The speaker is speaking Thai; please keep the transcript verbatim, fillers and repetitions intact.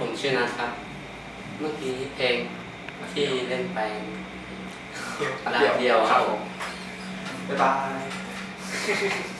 ผมชื่อนัทครับเมื่อกี้เพลงที่เล่นไปเดียวเดียวครับผมบ๊ายบาย